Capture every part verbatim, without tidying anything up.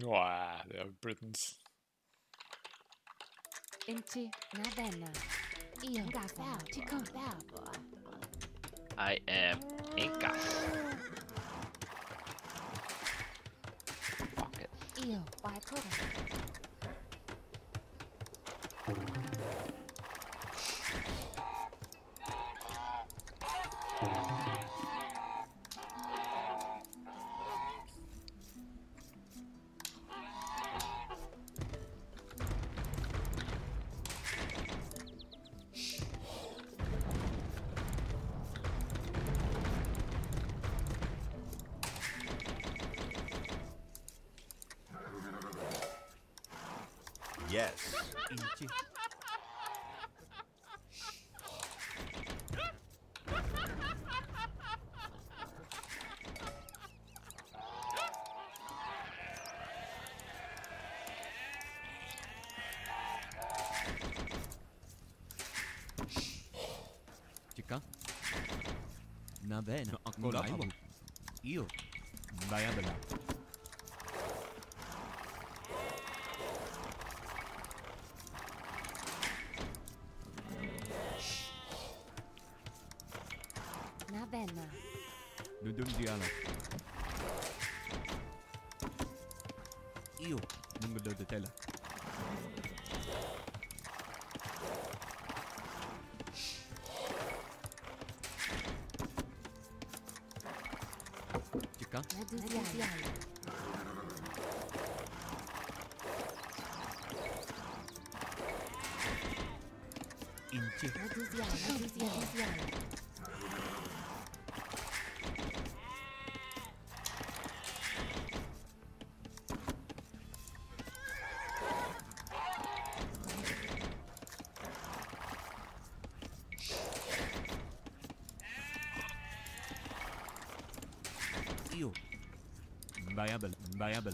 Wow, the Britons. I am Inca. Fuck it. Yes. Chica. Navena ancora io. Vai a bella. Io non vedo di tela. Chica? Variable, variable.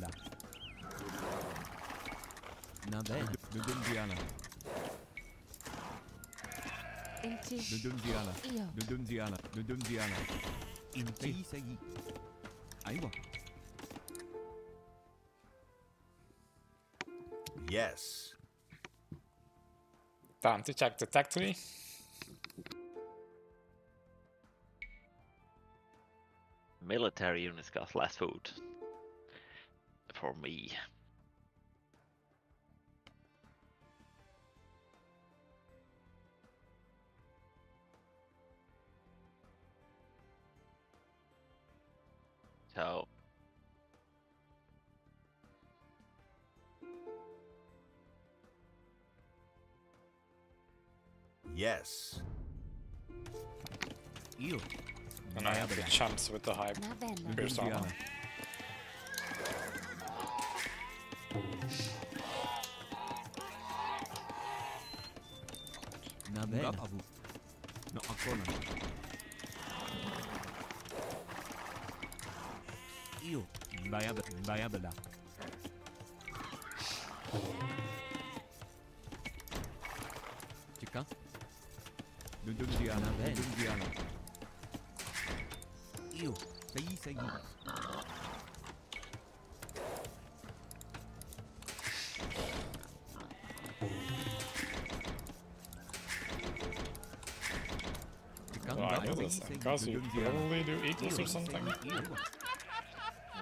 Not bad. The Dundiana. The Dundiana. The Dundiana. The Dundiana. In peace, I walk. Yes. Time to check the factory. Military units got less food. For me. So yes. You and I have the chumps with the high pierce armor. No, ancora. Io, variabla. Chica? Dundiana, Dundiana. Io, sei, sei. Because you probably do equals or something.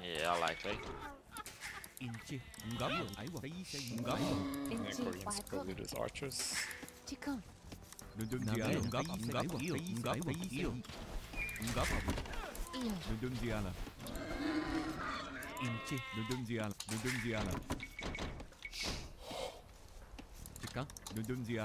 Yeah, likely. The Koreans probably do archers. Io Io Io Io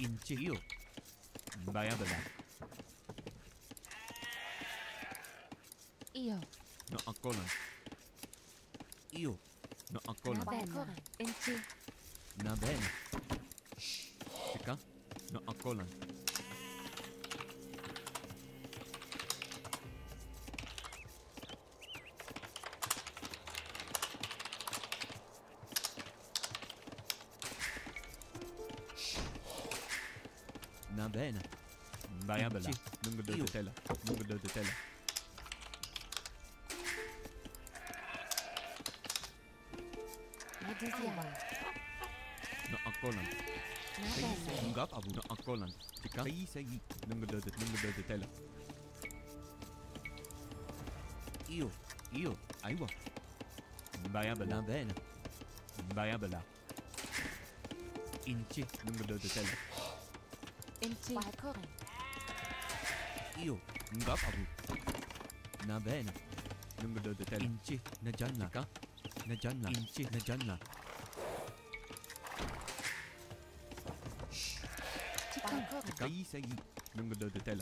In Chio, Bayabana. Io, no ancora. Io, no ancora. In Chio, na bene. Chica, no ancora. Bene. Vai a bella. Non vedo di tela. Non vedo di tela. No ancora. Non gap avu no ancora. Ti cai sei. Non vedo di non vedo di tela. Io, io, aiwa. Vai a bella bene. Vai a bella. Inci non vedo di tela. Inti io ngap abu na bene number do tell inti na janna ka na janna inti na janna kai sai number do tell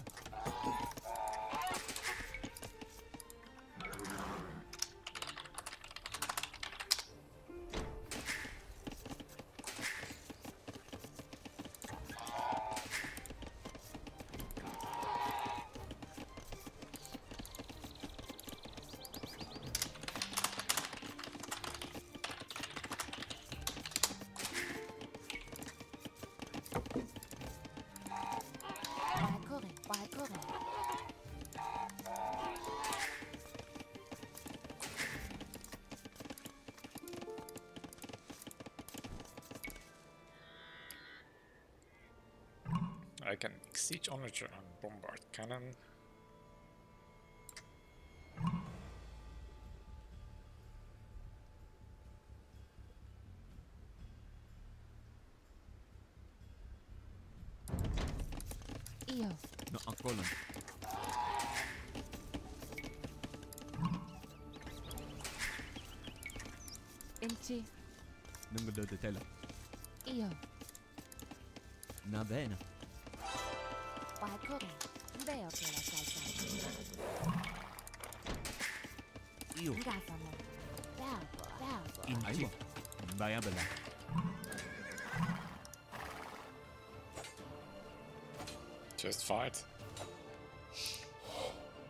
I can siege archer and bombard cannon. Io. No, ancora. Inci. Non mi dovete tela. Io. Va bene. Veo che la salta. Io. Bravo, bravo. In aiuto. Vai a bella. Just fight.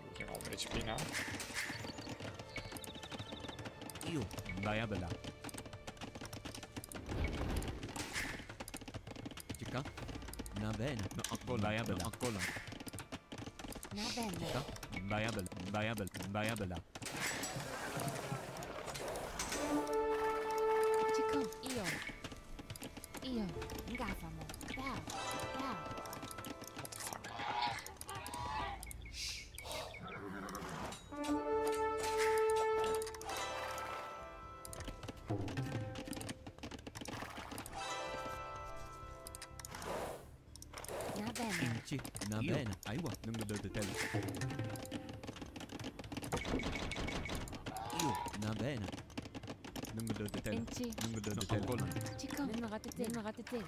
You can all H P now. Io. Vai a bella. Chica. Na bene, no ancora, vai a bella, ancora. Na bene. Vai a bella, vai a bella, vai a bella. Chico, io. Io, ngafamo. Bravo, bravo. Na bene, aiwa, non mi do tela. Io, na bene. Non mi do tela. Non mi do tela. Chico, non mi rate tela, non mi rate tela.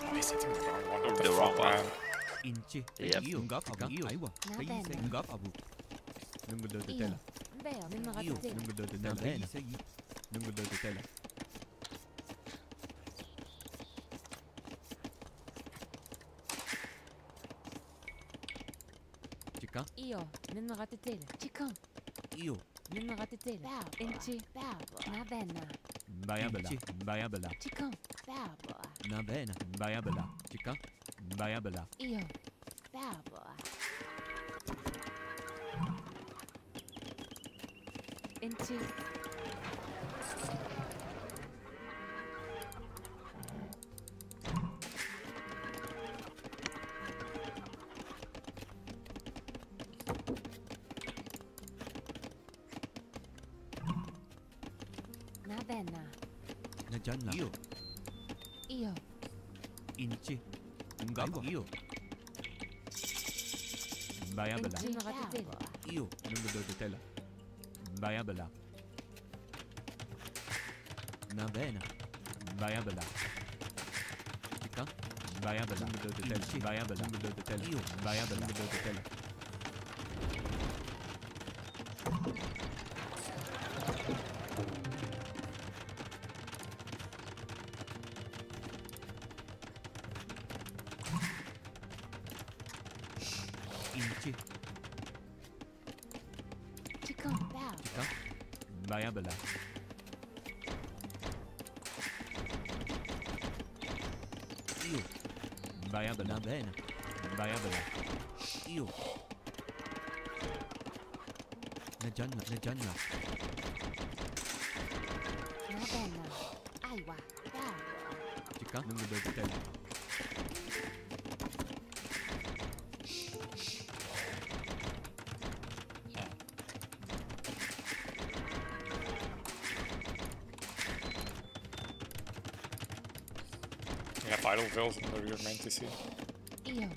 I'm sitting the wrong one of the wrong one. Inci, io, ngap abu, aiwa. Ngap abu. Non mi do tela. Io, non vedo di tela, non vedo di tela. Chica? Io, non ho rate tela. Chica? Io, non ho rate tela. Inci, na bene. Vai a bella, vai a bella. Chica? Na bene, vai a bella. Chica? Vai a bella. Io, bravo. Into 않나? 이어. 이어. 인치. 응가고. 이어. 마야블라. 이어. 눈물도 떼라. 마야블라. 나베나. 마야블라. 티카. 마야블라. 눈물도 떼지. 마야블라. 눈물도 떼라. 이어. 마야블라. 눈물도 떼라. Bayabala. Io. Bayabala bene. Bayabala. Io. La gianna, la gianna. La bella. Aiwa. Chica, non mi devo tenere. Veel van de ruurmenten zien. Io,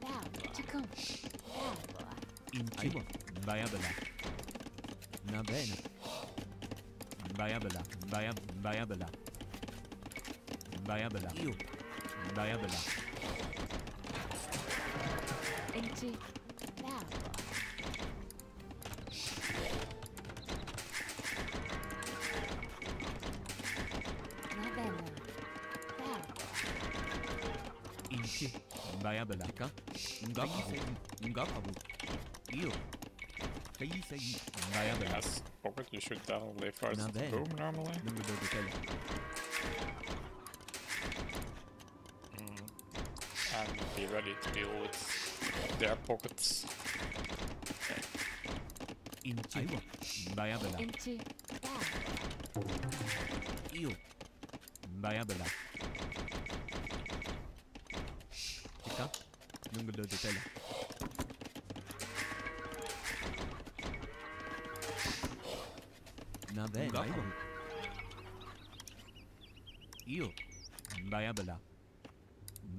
bravo, chico, bravo. In chico, bayabela. Na bene. Bayabela, bayab, bayabela. Bayabela. Io, bayabela. In chico, bravo. Bayabala. Chica. Ngapabu. Ngapabu. Io. Kayi sayi. Bayabala. Yes, Pocket, you should download first the boom normally. Number the detail. And be ready to deal with their pockets. Inchi. Bayabala. Inchi. Io. Bayabala. Number de tela. Na bene. Io. Bayabala.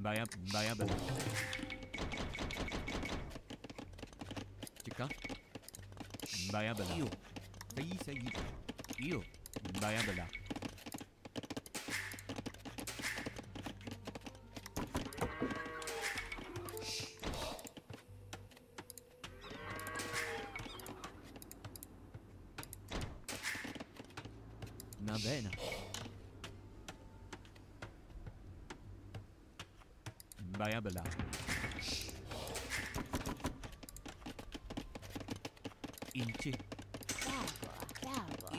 Bayab bayabala. Chica. Bayabala. Io. Sei sei. Io. Bayabala. Bene. Bayabala. Inchi.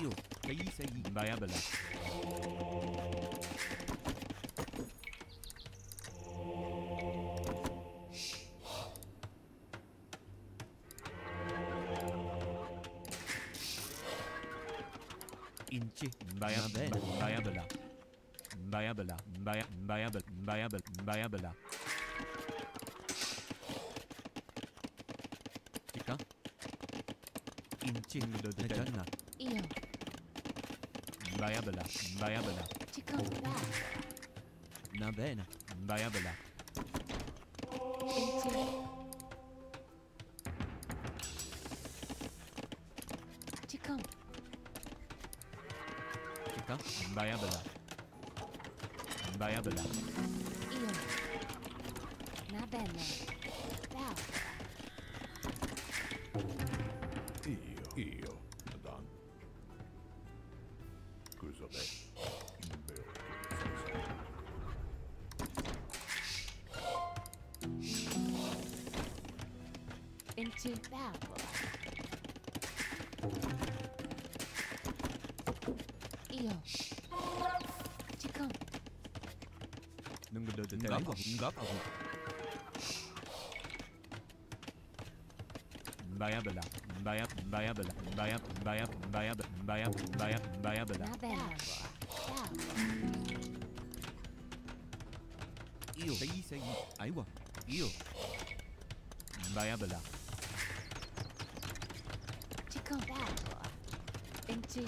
Io. Kayi sayi. Bayabala. Bayabala. Bayabala. Bayabala. Bayabala. Bayabala. Chica. Inching the Dajana. Io. Bayabala. Bayabala. Chica. Nabena. Bayabala. Chica. Bayabala. Bayabala. Io. Na bene. Io. Io. Madonna. Scusa me. Into Babla. Ngapa, ngapa. Bayabala, bayab, bayabala, bayab, bayab, bayab, bayab, bayab, bayabala. Io, sei, sei, aiwa, io. Bayabala. Chico, babo, enchi.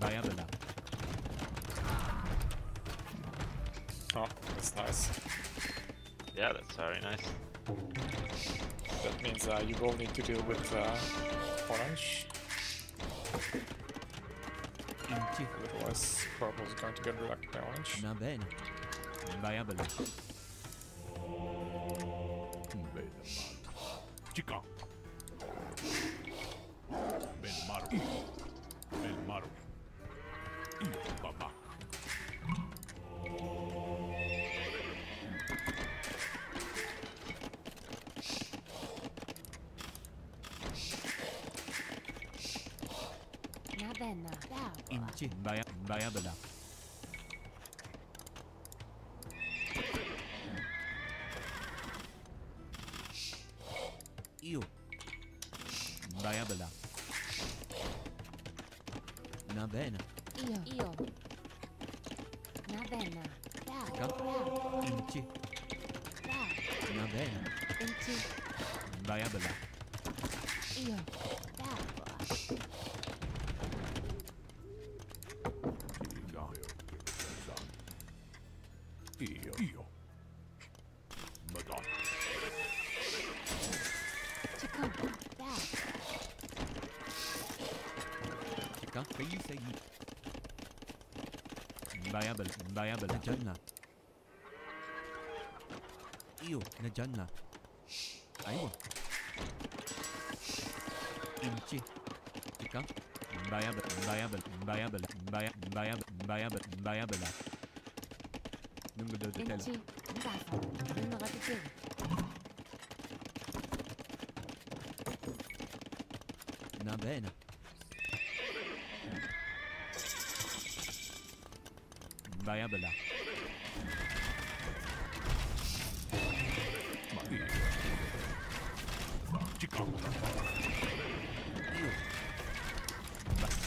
Diana now. Oh, that's nice. Yeah, that's very nice. That means uh, you will need to deal with uh, orange. Otherwise, purple is going to get blocked by orange. Na bene. Diabolo. Chica. Belmaru. Belmaru. Baba. Inci, Diabolo. Io. Diabolo. Na bene. Io. Io. Na bene. Bravo. Inci. Bravo. Na bene. Inci. Diabolo. Io. Bravo. Io. Io. Madonna. Chica. Chica, can you say you? Diablo, Diablo, Najanna. Io, Najanna. Aiwa. Inci. Chica. Diablo, Diablo, Diablo, Diablo, Diablo, Diablo. Non vedo di tela. Non vedo di tela. Va bene. Vai a bella. Ma io. Chico.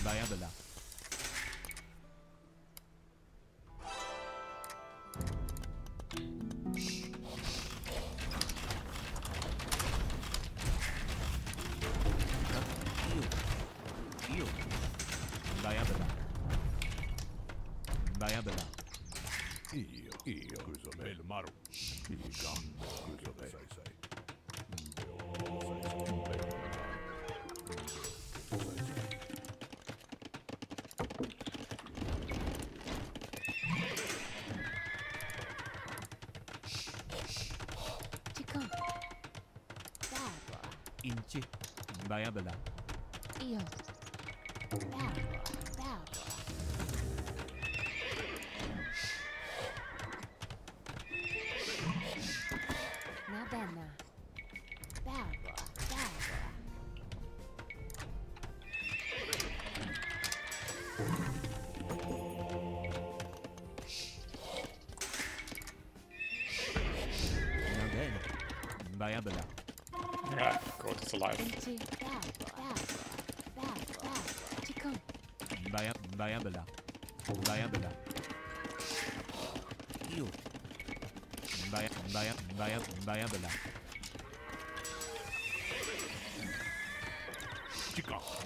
Vai a bella. Inci, Diabolo. Io. Diablo, Diablo. Na bene. Diablo, Diablo. Na bene. Diablo. Yeah, God is alive. Diabolo. Diabolo. You. Diabolo. Chica.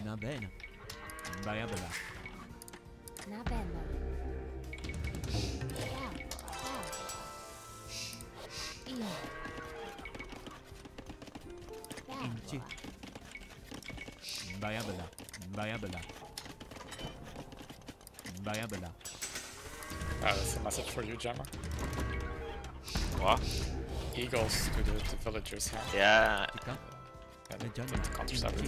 Na bene. Diabolo. Na bene. Io. Inci. Diabolo. Diabolo. Diabolo. Oh, that's a message for you, Gemma. What? Eagles to the, the villagers, huh? Yeah. Yeah, they did the contracept.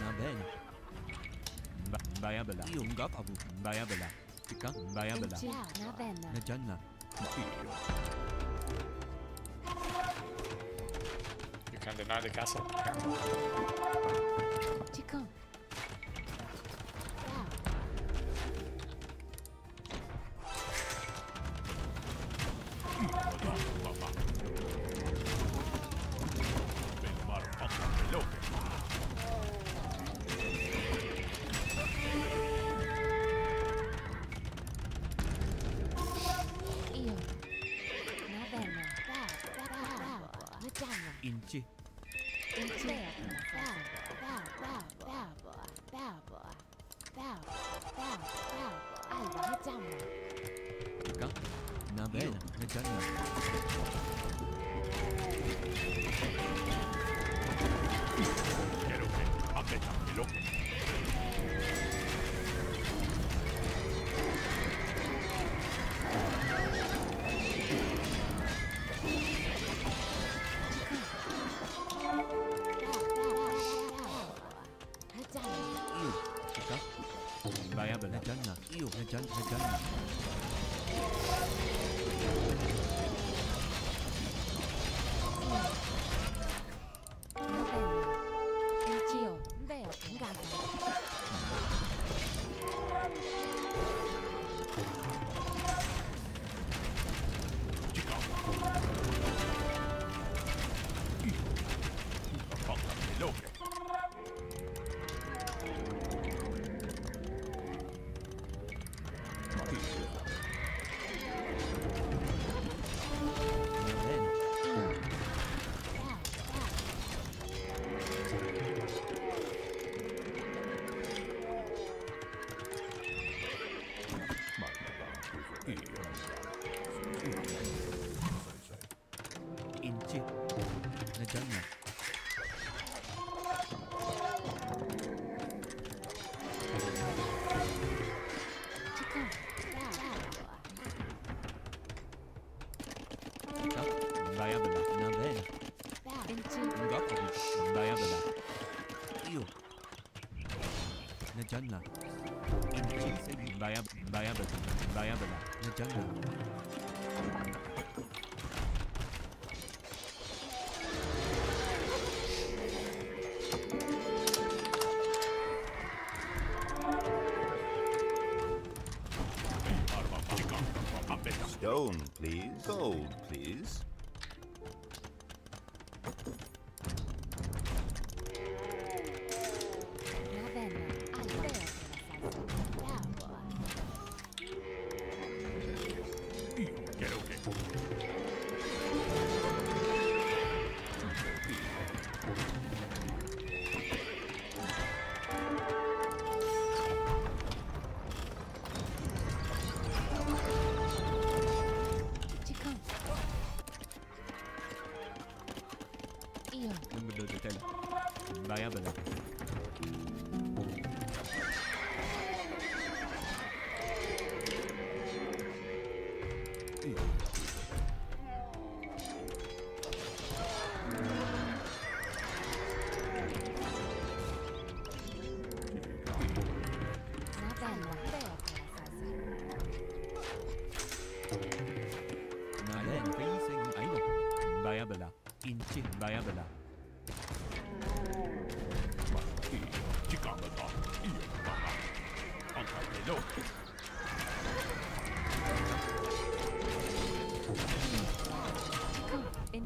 Na bene. Diabolo. Io un gap avu. Diabolo. Tica, Diabolo. Najanna. You can deny the castle. Chico. 있지. 그니까 나 매나 해잖아. You had done, had done. Najana, Bayab, Bayab, Bayab, Najana. Stone, please. Gold, please.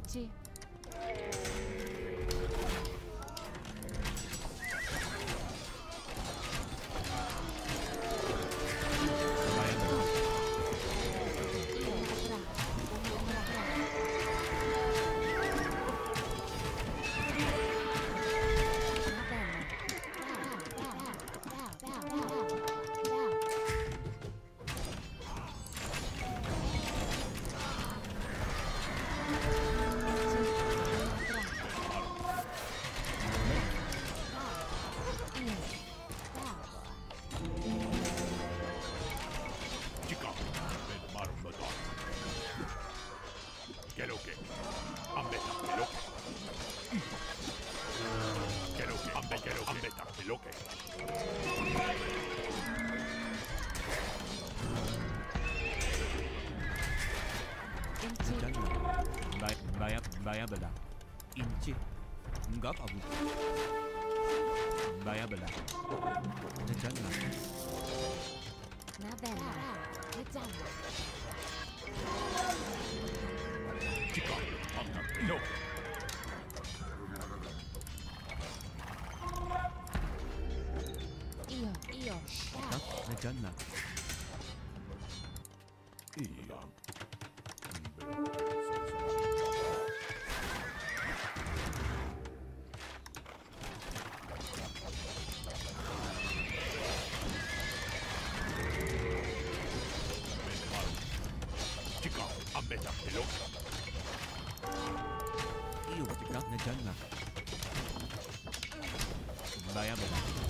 Enchi. Janna. done nothing. But I am alive.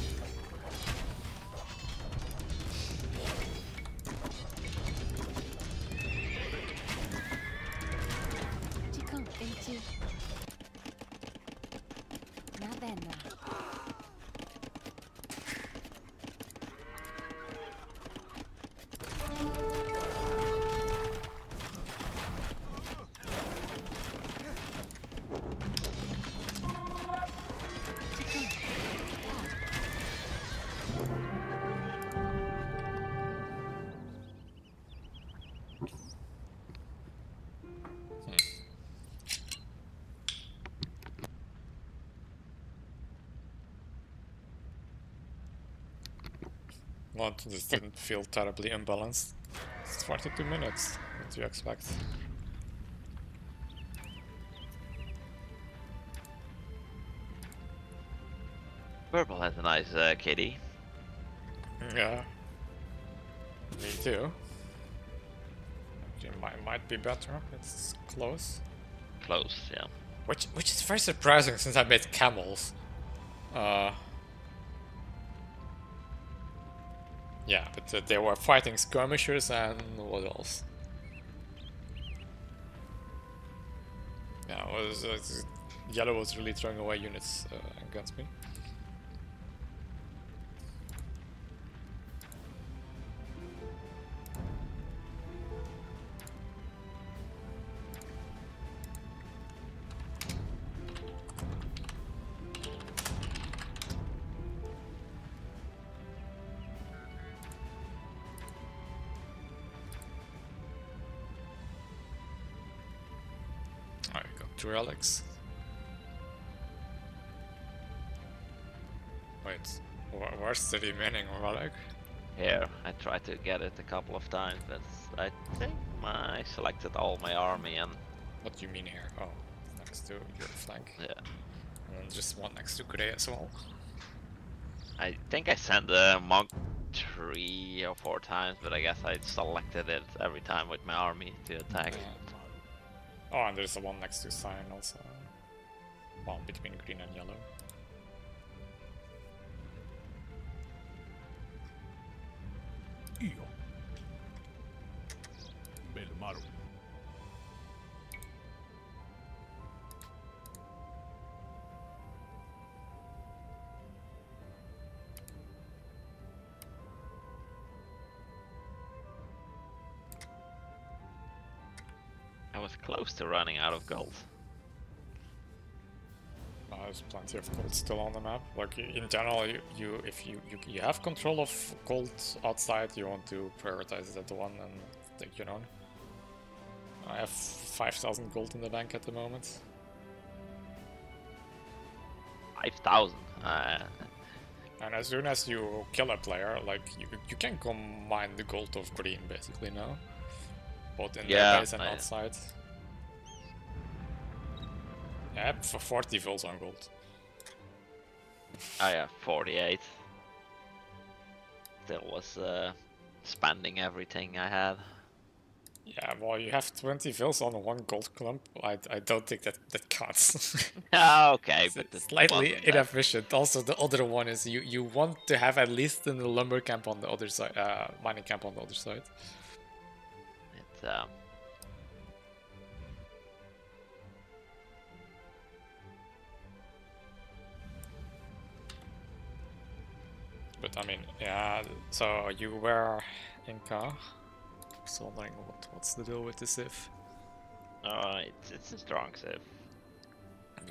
Well, this didn't feel terribly imbalanced. It's forty-two minutes, what do you expect? Purple has a nice uh, kitty. Yeah. Me too. It might, might be better, it's close. Close, yeah. Which, which is very surprising since I made camels. Uh... Yeah, but uh, they were fighting skirmishers and what else? Yeah, it was, uh, yellow was really throwing away units uh, against me. Two relics. Wait, wh where's the remaining relic? Here, I tried to get it a couple of times, but I think my, I selected all my army and... What do you mean here? Oh, next to your flank. Yeah. And then just one next to Kure as well. I think I sent the monk three or four times, but I guess I selected it every time with my army to attack. Yeah. Oh, and there's the one next to Sign also. Well, between green and yellow. Belmaru. Close to running out of gold. Well, there's plenty of gold still on the map. Like in general, you, you if you, you you have control of gold outside, you want to prioritize that one and take your own. I have five thousand gold in the bank at the moment. Five thousand. Uh... And as soon as you kill a player, like you you can combine the gold of green basically now, both in yeah, their base and I... outside. Yeah, for forty volts on gold. I have forty-eight. That was uh, spending everything I had. Yeah, well, you have twenty volts on one gold clump. I, I don't think that that counts. Ah, okay, it's but slightly inefficient. That. Also, the other one is you you want to have at least in the lumber camp on the other side, uh, mining camp on the other side. It's um. But I mean, yeah, so you were Inca, so wondering what, what's the deal with the Civ? Uh, it's, it's a strong Civ.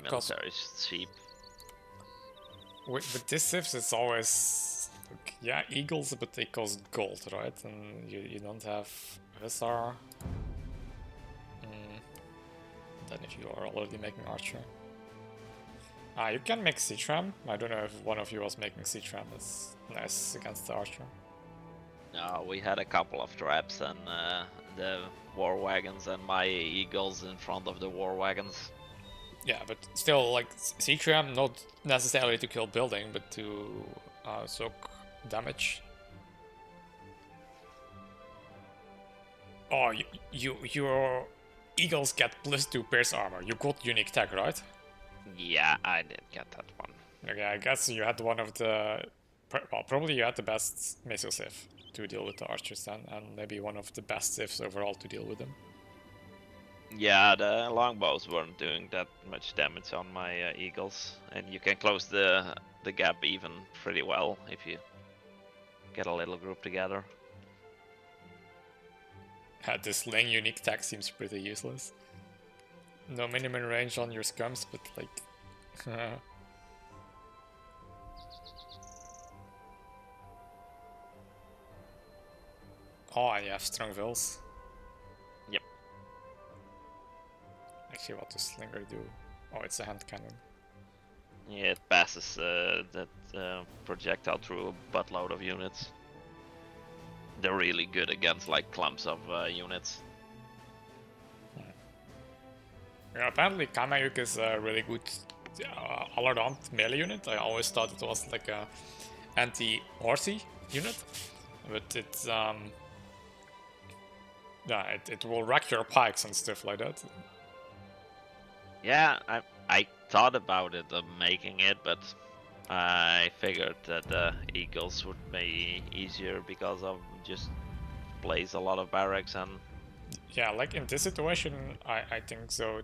Military is cheap. With, with this Civ, it's always, like, yeah, eagles, but they cost gold, right? And you, you don't have Hussar. Mm. Then if you are already making Archer. Ah, you can make C-Tram. I don't know if one of you was making C-Tram. That's nice against the Archer. No, we had a couple of traps and uh, the war wagons and my eagles in front of the war wagons. Yeah, but still, like, C-Tram, not necessarily to kill building, but to uh, soak damage. Oh, you, you, your eagles get plus two pierce armor. You got unique tech, right? Yeah, I didn't get that one. Okay, I guess you had one of the... Well, probably you had the best missile save to deal with the archers then, and maybe one of the best saves overall to deal with them. Yeah, the longbows weren't doing that much damage on my uh, eagles, and you can close the the gap even pretty well if you get a little group together. Yeah, the sling unique tech seems pretty useless. No minimum range on your scums, but like... Oh, and you have strong vills. Yep. Actually, what does Slinger do? Oh, it's a hand cannon. Yeah, it passes uh, that uh, projectile through a buttload of units. They're really good against like clumps of uh, units. Hmm. Yeah, apparently Kamayuk is a really good uh, all-around melee unit. I always thought it was like a anti-horsey unit, but it's um. Yeah, it, it will wreck your pikes and stuff like that. Yeah, I I thought about it, uh, making it, but I figured that the uh, eagles would be easier because of just plays a lot of barracks and... Yeah, like in this situation, I, I think so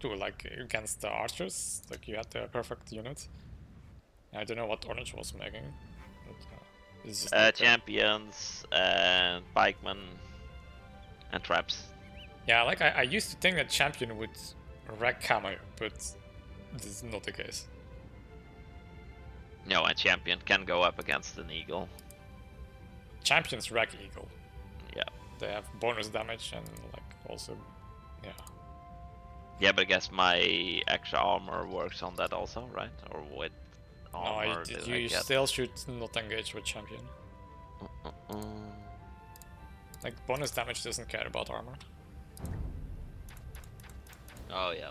too, like against the archers, like you had the perfect unit. I don't know what Orange was making. But, uh, uh, champions, and uh, pikemen. And traps. Yeah, like I, I used to think that champion would wreck Kamayuk, but this is not the case. No, a champion can go up against an eagle. Champions wreck eagle. Yeah. They have bonus damage and like also, yeah. Yeah, but I guess my extra armor works on that also, right? Or with armor? No, I, you, you still should not engage with champion. Mm-mm-mm. Like, bonus damage doesn't care about armor. Oh, yeah.